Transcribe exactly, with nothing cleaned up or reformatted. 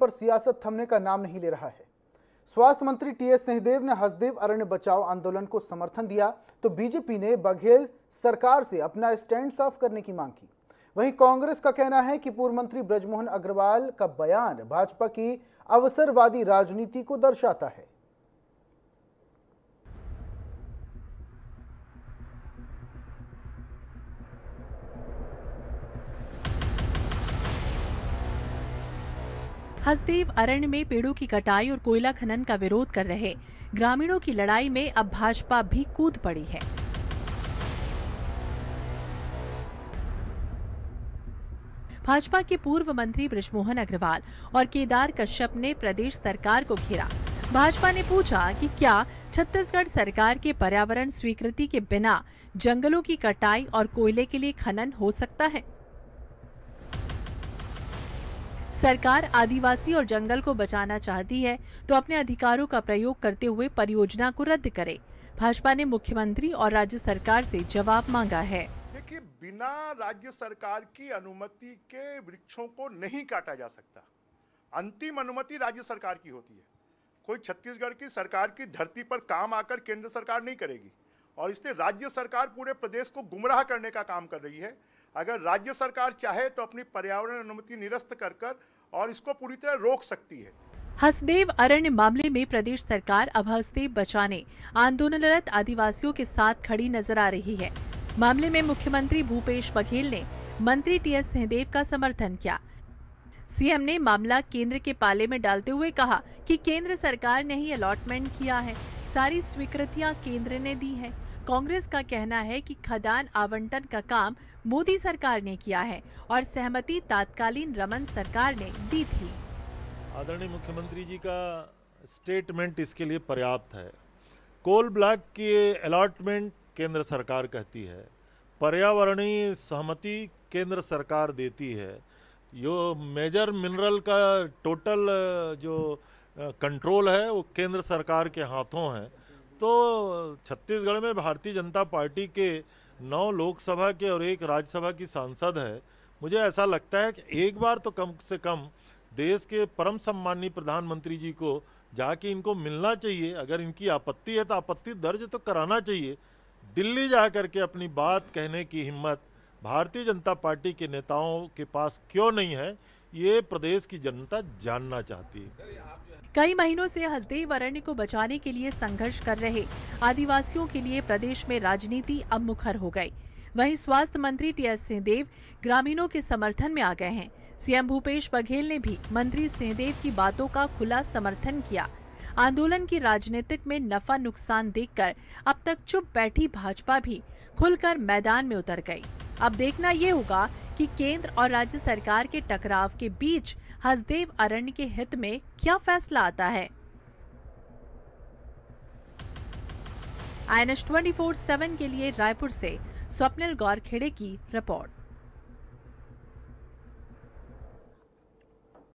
पर सियासत थमने का नाम नहीं ले रहा है। स्वास्थ्य मंत्री टीएस सिंहदेव ने हसदेव अरण्य बचाओ आंदोलन को समर्थन दिया तो बीजेपी ने बघेल सरकार से अपना स्टैंड साफ करने की मांग की। वहीं कांग्रेस का कहना है कि पूर्व मंत्री ब्रजमोहन अग्रवाल का बयान भाजपा की अवसरवादी राजनीति को दर्शाता है। हसदेव अरण्य में पेड़ों की कटाई और कोयला खनन का विरोध कर रहे ग्रामीणों की लड़ाई में अब भाजपा भी कूद पड़ी है। भाजपा के पूर्व मंत्री ब्रजमोहन अग्रवाल और केदार कश्यप ने प्रदेश सरकार को घेरा। भाजपा ने पूछा कि क्या छत्तीसगढ़ सरकार के पर्यावरण स्वीकृति के बिना जंगलों की कटाई और कोयले के लिए खनन हो सकता है। सरकार आदिवासी और जंगल को बचाना चाहती है तो अपने अधिकारों का प्रयोग करते हुए परियोजना को रद्द करे। भाजपा ने मुख्यमंत्री और राज्य सरकार से जवाब मांगा है। देखिए, बिना राज्य सरकार की अनुमति के वृक्षों को नहीं काटा जा सकता। अंतिम अनुमति राज्य सरकार की होती है। कोई छत्तीसगढ़ की सरकार की धरती पर काम आकर केंद्र सरकार नहीं करेगी और इसलिए राज्य सरकार पूरे प्रदेश को गुमराह करने का काम कर रही है। अगर राज्य सरकार चाहे तो अपनी पर्यावरण अनुमति निरस्त कर कर और इसको पूरी तरह रोक सकती है। हसदेव अरण्य मामले में प्रदेश सरकार अब हसदेव बचाने आंदोलनरत आदिवासियों के साथ खड़ी नजर आ रही है। मामले में मुख्यमंत्री भूपेश बघेल ने मंत्री टीएस सिंहदेव का समर्थन किया। सीएम ने मामला केंद्र के पाले में डालते हुए कहा कि केंद्र सरकार ने ही अलॉटमेंट किया है, सारी स्वीकृतियां केंद्र ने दी है। कांग्रेस का कहना है कि खदान आवंटन का काम मोदी सरकार ने किया है और सहमति तात्कालीन रमन सरकार ने दी थी। आदरणीय मुख्यमंत्री जी का स्टेटमेंट इसके लिए पर्याप्त है। कोल ब्लॉक की अलॉटमेंट केंद्र सरकार कहती है, पर्यावरणीय सहमति केंद्र सरकार देती है, यो मेजर मिनरल का टोटल जो कंट्रोल है वो केंद्र सरकार के हाथों है। तो छत्तीसगढ़ में भारतीय जनता पार्टी के नौ लोकसभा के और एक राज्यसभा की सांसद है। मुझे ऐसा लगता है कि एक बार तो कम से कम देश के परम सम्माननीय प्रधानमंत्री जी को जाके इनको मिलना चाहिए। अगर इनकी आपत्ति है तो आपत्ति दर्ज तो कराना चाहिए। दिल्ली जा कर के अपनी बात कहने की हिम्मत भारतीय जनता पार्टी के नेताओं के पास क्यों नहीं है, ये प्रदेश की जनता जानना चाहती है। कई महीनों से हसदेव अरण्य को बचाने के लिए संघर्ष कर रहे आदिवासियों के लिए प्रदेश में राजनीति अब मुखर हो गई। वहीं स्वास्थ्य मंत्री टीएस सिंहदेव ग्रामीणों के समर्थन में आ गए हैं। सीएम भूपेश बघेल ने भी मंत्री सिंहदेव की बातों का खुला समर्थन किया। आंदोलन की राजनीतिक में नफा नुकसान देखकर अब तक चुप बैठी भाजपा भी खुलकर मैदान में उतर गयी। अब देखना ये होगा कि केंद्र और राज्य सरकार के टकराव के बीच हसदेव अरण्य के हित में क्या फैसला आता है। आईएनएस ट्वेंटी फोर सेवन के लिए रायपुर से स्वप्निल गौरखेड़े की रिपोर्ट।